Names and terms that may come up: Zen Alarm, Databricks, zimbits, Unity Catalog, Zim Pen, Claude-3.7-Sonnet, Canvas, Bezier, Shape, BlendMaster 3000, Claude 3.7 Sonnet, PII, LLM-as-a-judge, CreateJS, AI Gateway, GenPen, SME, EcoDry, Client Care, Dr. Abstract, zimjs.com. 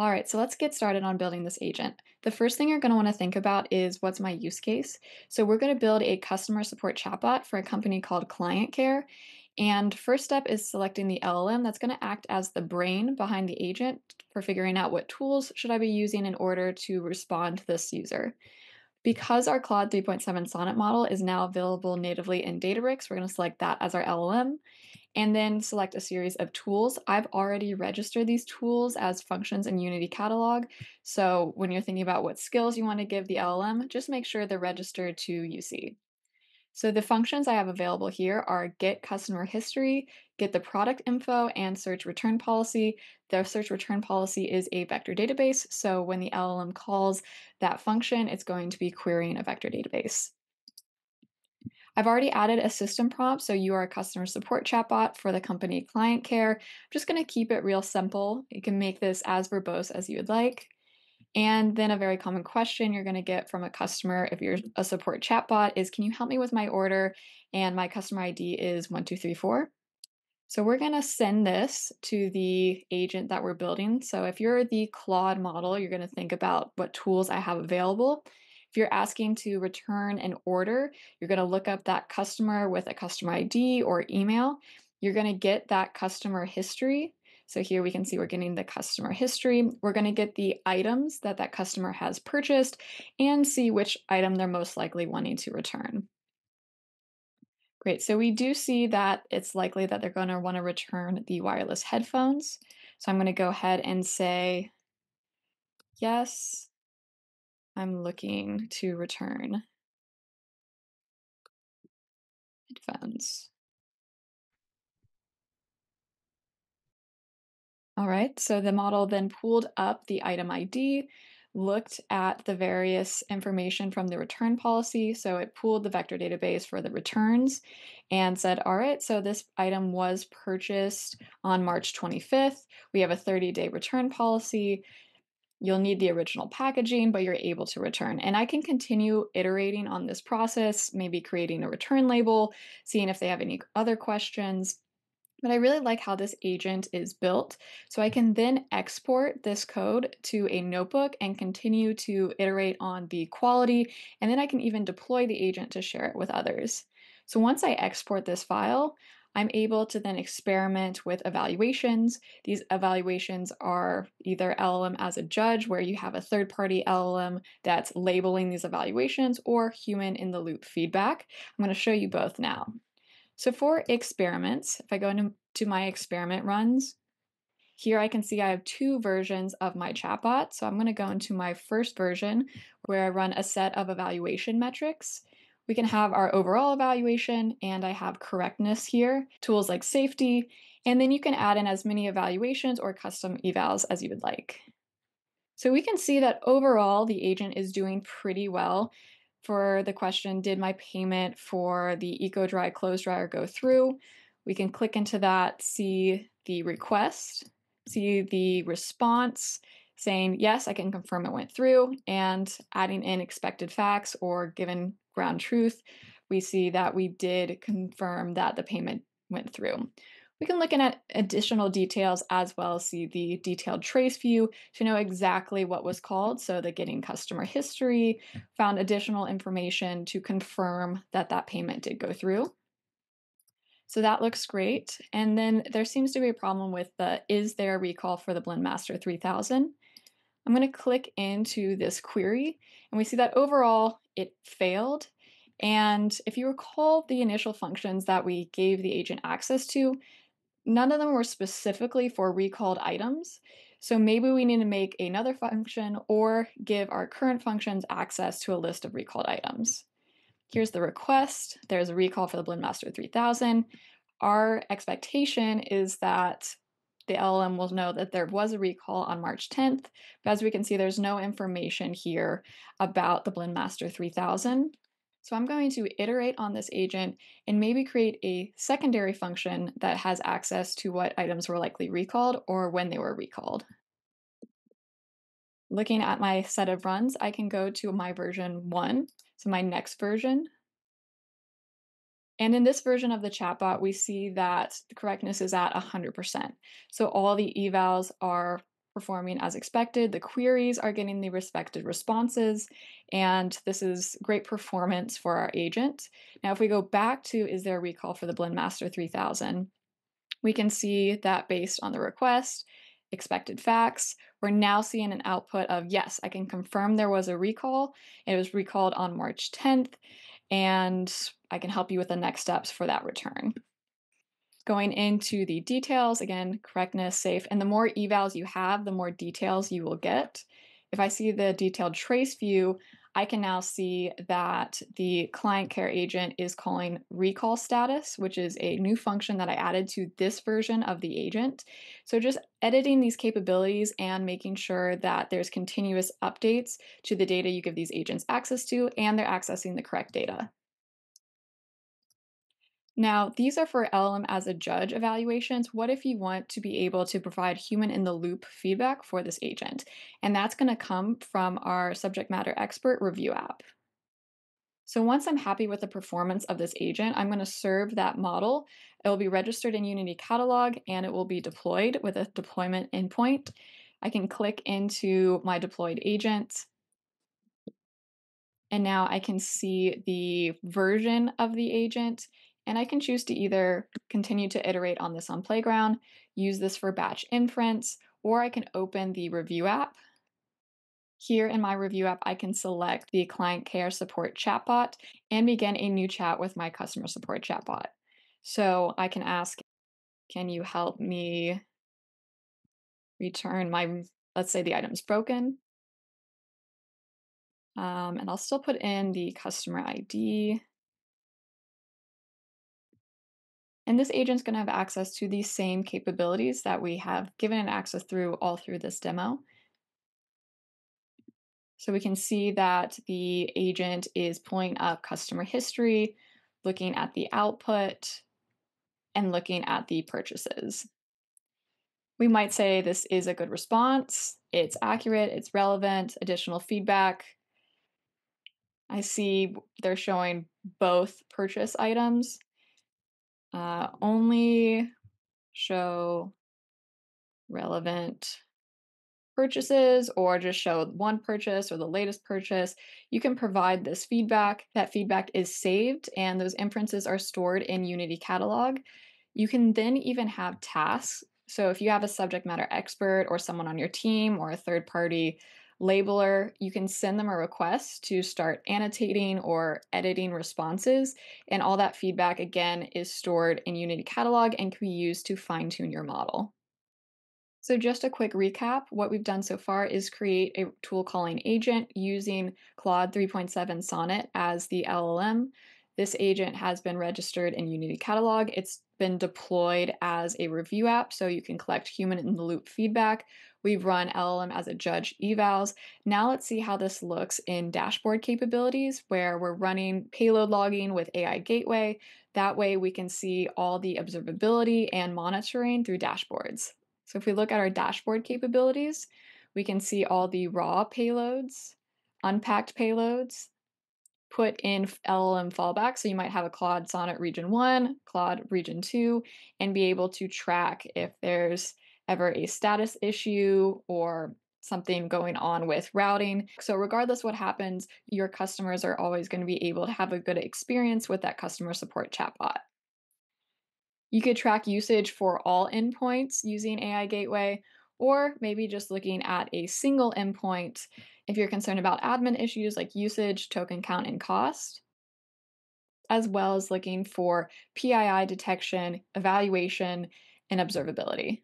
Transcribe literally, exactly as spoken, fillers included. All right, so let's get started on building this agent. The first thing you're going to want to think about is what's my use case. So we're going to build a customer support chatbot for a company called Client Care. And first step is selecting the L L M that's going to act as the brain behind the agent for figuring out what tools should I be using in order to respond to this user. Because our Claude three point seven Sonnet model is now available natively in Databricks, we're going to select that as our L L M. And then select a series of tools. I've already registered these tools as functions in Unity Catalog. So when you're thinking about what skills you want to give the L L M, just make sure they're registered to U C. So the functions I have available here are get customer history, get the product info, and search return policy. The search return policy is a vector database. So when the L L M calls that function, it's going to be querying a vector database. I've already added a system prompt, so you are a customer support chatbot for the company Client Care. I'm just going to keep it real simple. You can make this as verbose as you would like. And then a very common question you're going to get from a customer if you're a support chatbot is, can you help me with my order? And my customer I D is one two three four. So we're going to send this to the agent that we're building. So if you're the Claude model, you're going to think about what tools I have available. If you're asking to return an order, you're going to look up that customer with a customer I D or email. You're going to get that customer history. So here we can see we're getting the customer history. We're going to get the items that that customer has purchased and see which item they're most likely wanting to return. Great. So we do see that it's likely that they're going to want to return the wireless headphones. So I'm going to go ahead and say, yes, I'm looking to return headphones. All right, so the model then pulled up the item I D, looked at the various information from the return policy. So it pulled the vector database for the returns and said, all right, so this item was purchased on March twenty-fifth. We have a thirty day return policy. You'll need the original packaging, but you're able to return. And I can continue iterating on this process, maybe creating a return label, seeing if they have any other questions. But I really like how this agent is built. So I can then export this code to a notebook and continue to iterate on the quality. And then I can even deploy the agent to share it with others. So once I export this file, I'm able to then experiment with evaluations. These evaluations are either L L M as a judge, where you have a third-party L L M that's labeling these evaluations, or human in the loop feedback. I'm going to show you both now. So for experiments, if I go into my experiment runs, here I can see I have two versions of my chatbot. So I'm going to go into my first version where I run a set of evaluation metrics. We can have our overall evaluation, and I have correctness here, tools like safety, and then you can add in as many evaluations or custom evals as you would like. So we can see that overall the agent is doing pretty well for the question, did my payment for the EcoDry clothes dryer go through? We can click into that, see the request, see the response, saying, yes, I can confirm it went through, and adding in expected facts or given ground truth, we see that we did confirm that the payment went through. We can look in at additional details as well as see the detailed trace view to know exactly what was called. So the getting customer history found additional information to confirm that that payment did go through. So that looks great. And then there seems to be a problem with the is there a recall for the BlendMaster three thousand. I'm going to click into this query, and we see that overall it failed. And if you recall the initial functions that we gave the agent access to, none of them were specifically for recalled items. So maybe we need to make another function or give our current functions access to a list of recalled items. Here's the request. There's a recall for the BlendMaster three thousand. Our expectation is that the L L M will know that there was a recall on March tenth, but as we can see, there's no information here about the BlendMaster three thousand. So I'm going to iterate on this agent and maybe create a secondary function that has access to what items were likely recalled or when they were recalled. Looking at my set of runs, I can go to my version one, so my next version. And in this version of the chatbot, we see that the correctness is at one hundred percent. So all the evals are performing as expected, the queries are getting the respected responses, and this is great performance for our agent. Now, if we go back to, is there a recall for the BlendMaster three thousand, we can see that based on the request, expected facts, we're now seeing an output of, yes, I can confirm there was a recall. It was recalled on March tenth, and I can help you with the next steps for that return. Going into the details, again, correctness, safe, and the more evals you have, the more details you will get. If I see the detailed trace view, I can now see that the client care agent is calling recall status, which is a new function that I added to this version of the agent. So just editing these capabilities and making sure that there's continuous updates to the data you give these agents access to, and they're accessing the correct data. Now, these are for L L M as a judge evaluations. What if you want to be able to provide human-in-the-loop feedback for this agent? And that's going to come from our subject matter expert review app. So once I'm happy with the performance of this agent, I'm going to serve that model. It will be registered in Unity Catalog, and it will be deployed with a deployment endpoint. I can click into my deployed agent. And now I can see the version of the agent. And I can choose to either continue to iterate on this on Playground, use this for batch inference, or I can open the review app. Here in my review app, I can select the client care support chatbot and begin a new chat with my customer support chatbot. So I can ask, can you help me return my, let's say the item's broken. Um, and I'll still put in the customer I D. And this agent's going to have access to these same capabilities that we have given it access through all through this demo. So we can see that the agent is pulling up customer history, looking at the output, and looking at the purchases. We might say this is a good response, it's accurate, it's relevant, additional feedback. I see they're showing both purchase items. Uh, only show relevant purchases, or just show one purchase or the latest purchase. You can provide this feedback. That feedback is saved, and those inferences are stored in Unity Catalog. You can then even have tasks. So if you have a subject matter expert or someone on your team or a third-party labeler, you can send them a request to start annotating or editing responses, and all that feedback, again, is stored in Unity Catalog and can be used to fine-tune your model. So just a quick recap, what we've done so far is create a tool calling agent using Claude three point seven Sonnet as the L L M. This agent has been registered in Unity Catalog. It's been deployed as a review app, so you can collect human-in-the-loop feedback. We've run L L M as a judge evals. Now let's see how this looks in dashboard capabilities, where we're running payload logging with A I Gateway. That way we can see all the observability and monitoring through dashboards. So if we look at our dashboard capabilities, we can see all the raw payloads, unpacked payloads, put in L L M fallback. So you might have a Claude Sonnet region one, Claude region two, and be able to track if there's ever a status issue or something going on with routing. So regardless what happens, your customers are always going to be able to have a good experience with that customer support chatbot. You could track usage for all endpoints using A I Gateway, or maybe just looking at a single endpoint if you're concerned about admin issues like usage, token count, and cost, as well as looking for P I I detection, evaluation, and observability.